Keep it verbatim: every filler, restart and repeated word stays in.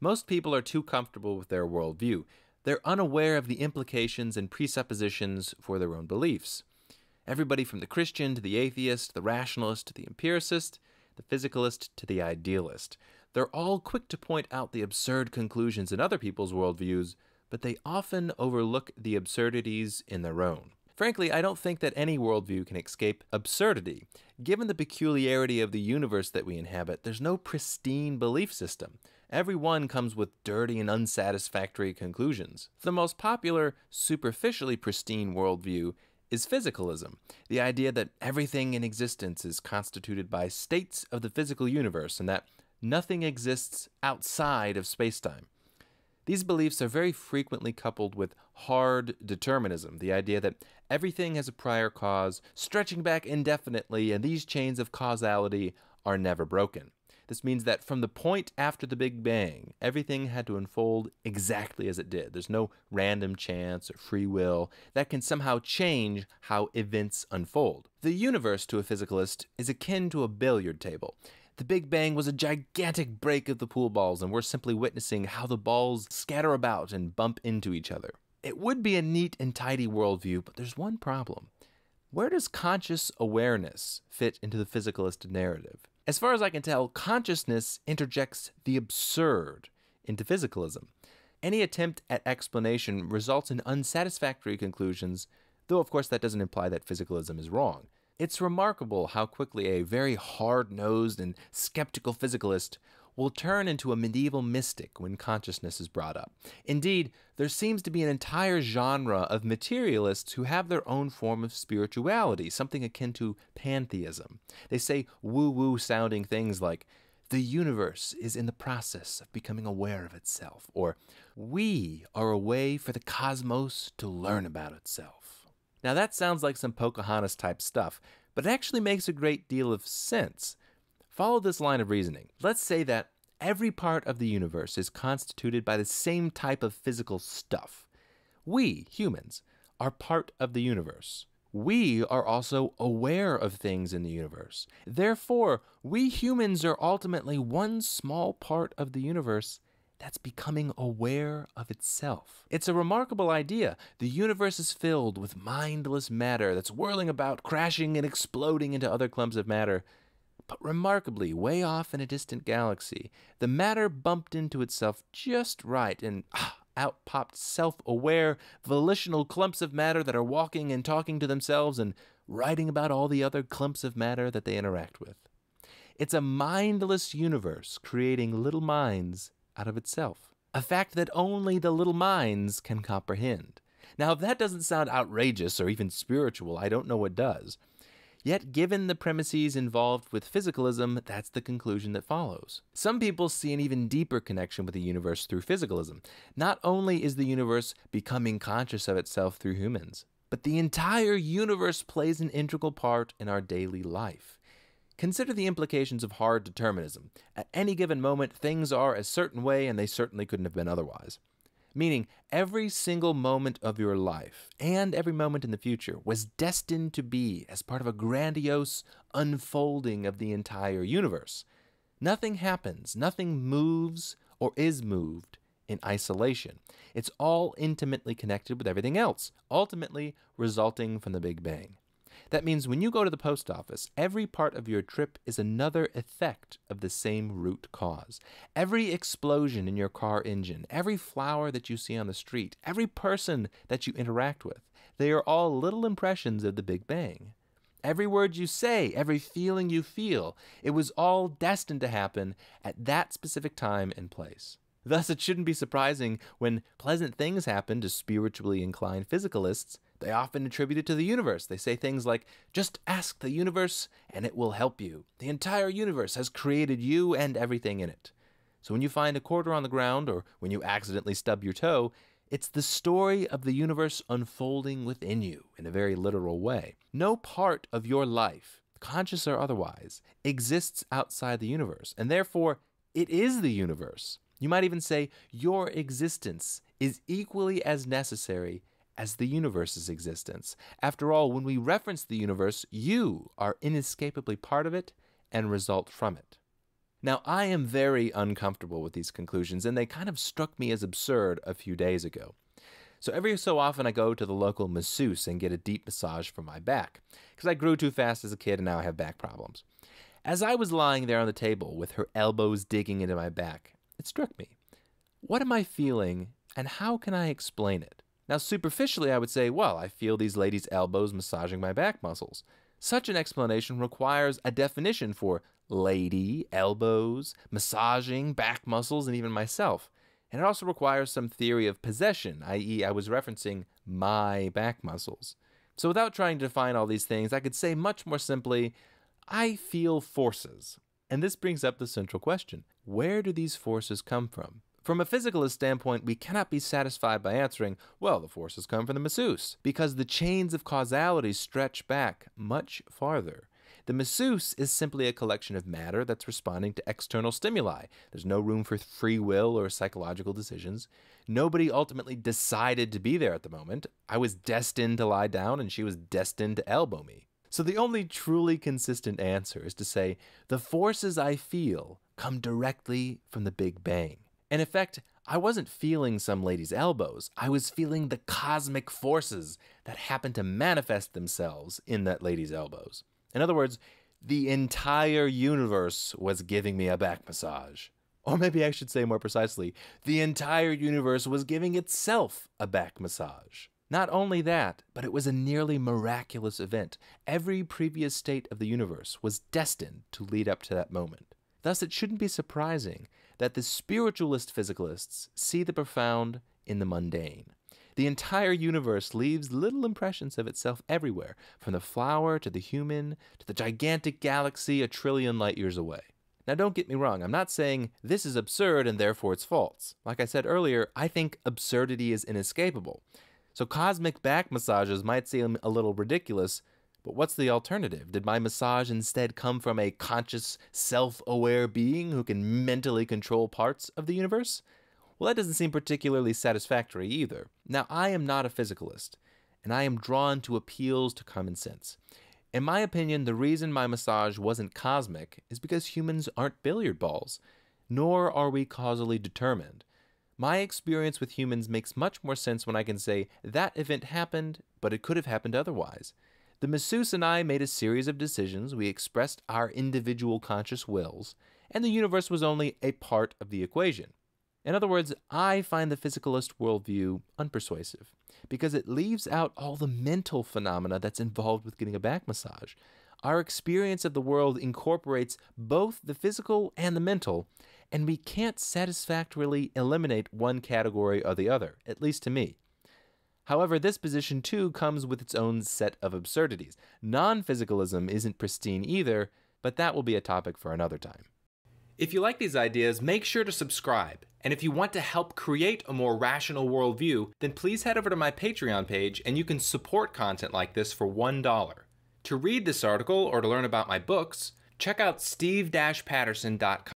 Most people are too comfortable with their worldview. They're unaware of the implications and presuppositions for their own beliefs. Everybody from the Christian to the atheist, the rationalist to the empiricist, the physicalist to the idealist. They're all quick to point out the absurd conclusions in other people's worldviews, but they often overlook the absurdities in their own. Frankly, I don't think that any worldview can escape absurdity. Given the peculiarity of the universe that we inhabit, there's no pristine belief system. Every one comes with dirty and unsatisfactory conclusions. The most popular, superficially pristine worldview is physicalism, the idea that everything in existence is constituted by states of the physical universe and that nothing exists outside of spacetime. These beliefs are very frequently coupled with hard determinism, the idea that everything has a prior cause, stretching back indefinitely, and these chains of causality are never broken. This means that from the point after the Big Bang, everything had to unfold exactly as it did. There's no random chance or free will that can somehow change how events unfold. The universe, to a physicalist, is akin to a billiard table. The Big Bang was a gigantic break of the pool balls, and we're simply witnessing how the balls scatter about and bump into each other. It would be a neat and tidy worldview, but there's one problem. Where does conscious awareness fit into the physicalist narrative? As far as I can tell, consciousness interjects the absurd into physicalism. Any attempt at explanation results in unsatisfactory conclusions, though of course that doesn't imply that physicalism is wrong. It's remarkable how quickly a very hard-nosed and skeptical physicalist will turn into a medieval mystic when consciousness is brought up. Indeed, there seems to be an entire genre of materialists who have their own form of spirituality, something akin to pantheism. They say woo-woo sounding things like, "The universe is in the process of becoming aware of itself," or "We are a way for the cosmos to learn about itself." Now that sounds like some Pocahontas type stuff, but it actually makes a great deal of sense. Follow this line of reasoning. Let's say that every part of the universe is constituted by the same type of physical stuff. We, humans, are part of the universe. We are also aware of things in the universe. Therefore, we humans are ultimately one small part of the universe that's becoming aware of itself. It's a remarkable idea. The universe is filled with mindless matter that's whirling about, crashing and exploding into other clumps of matter. But remarkably, way off in a distant galaxy, the matter bumped into itself just right, and ah, out popped self-aware, volitional clumps of matter that are walking and talking to themselves and writing about all the other clumps of matter that they interact with. It's a mindless universe creating little minds out of itself, a fact that only the little minds can comprehend. Now, if that doesn't sound outrageous or even spiritual, I don't know what does. Yet, given the premises involved with physicalism, that's the conclusion that follows. Some people see an even deeper connection with the universe through physicalism. Not only is the universe becoming conscious of itself through humans, but the entire universe plays an integral part in our daily life. Consider the implications of hard determinism. At any given moment, things are a certain way, and they certainly couldn't have been otherwise. Meaning, every single moment of your life, and every moment in the future, was destined to be as part of a grandiose unfolding of the entire universe. Nothing happens, nothing moves or is moved in isolation. It's all intimately connected with everything else, ultimately resulting from the Big Bang. That means when you go to the post office, every part of your trip is another effect of the same root cause. Every explosion in your car engine, every flower that you see on the street, every person that you interact with, they are all little impressions of the Big Bang. Every word you say, every feeling you feel, it was all destined to happen at that specific time and place. Thus, it shouldn't be surprising when pleasant things happen to spiritually inclined physicalists. They often attribute it to the universe. They say things like, "Just ask the universe and it will help you. The entire universe has created you and everything in it." So when you find a quarter on the ground or when you accidentally stub your toe, it's the story of the universe unfolding within you in a very literal way. No part of your life, conscious or otherwise, exists outside the universe, and therefore it is the universe. You might even say your existence is equally as necessary as the universe's existence. After all, when we reference the universe, you are inescapably part of it and result from it. Now, I am very uncomfortable with these conclusions, and they kind of struck me as absurd a few days ago. So every so often I go to the local masseuse and get a deep massage for my back, because I grew too fast as a kid and now I have back problems. As I was lying there on the table with her elbows digging into my back, it struck me. What am I feeling and how can I explain it? Now, superficially, I would say, well, I feel these ladies' elbows massaging my back muscles. Such an explanation requires a definition for lady, elbows, massaging, back muscles, and even myself. And it also requires some theory of possession, that is I was referencing my back muscles. So without trying to define all these things, I could say much more simply, I feel forces. And this brings up the central question, where do these forces come from? From a physicalist standpoint, we cannot be satisfied by answering, well, the forces come from the masseuse, because the chains of causality stretch back much farther. The masseuse is simply a collection of matter that's responding to external stimuli. There's no room for free will or psychological decisions. Nobody ultimately decided to be there at the moment. I was destined to lie down and she was destined to elbow me. So the only truly consistent answer is to say, the forces I feel come directly from the Big Bang. And in fact, I wasn't feeling some lady's elbows. I was feeling the cosmic forces that happen to manifest themselves in that lady's elbows. In other words, the entire universe was giving me a back massage. Or maybe I should say more precisely, the entire universe was giving itself a back massage. Not only that, but it was a nearly miraculous event. Every previous state of the universe was destined to lead up to that moment. Thus, it shouldn't be surprising that the spiritualist physicalists see the profound in the mundane. The entire universe leaves little impressions of itself everywhere, from the flower to the human to the gigantic galaxy a trillion light years away. Now, don't get me wrong, I'm not saying this is absurd and therefore it's false. Like I said earlier, I think absurdity is inescapable. So cosmic back massages might seem a little ridiculous, but what's the alternative? Did my massage instead come from a conscious, self-aware being who can mentally control parts of the universe? Well, that doesn't seem particularly satisfactory either. Now, I am not a physicalist, and I am drawn to appeals to common sense. In my opinion, the reason my massage wasn't cosmic is because humans aren't billiard balls, nor are we causally determined. My experience with humans makes much more sense when I can say, that event happened, but it could have happened otherwise. The masseuse and I made a series of decisions, we expressed our individual conscious wills, and the universe was only a part of the equation. In other words, I find the physicalist worldview unpersuasive, because it leaves out all the mental phenomena that's involved with getting a back massage. Our experience of the world incorporates both the physical and the mental, and we can't satisfactorily eliminate one category or the other, at least to me. However, this position, too, comes with its own set of absurdities. Non-physicalism isn't pristine either, but that will be a topic for another time. If you like these ideas, make sure to subscribe. And if you want to help create a more rational worldview, then please head over to my Patreon page and you can support content like this for one dollar. To read this article or to learn about my books, check out steve dash patterson dot com.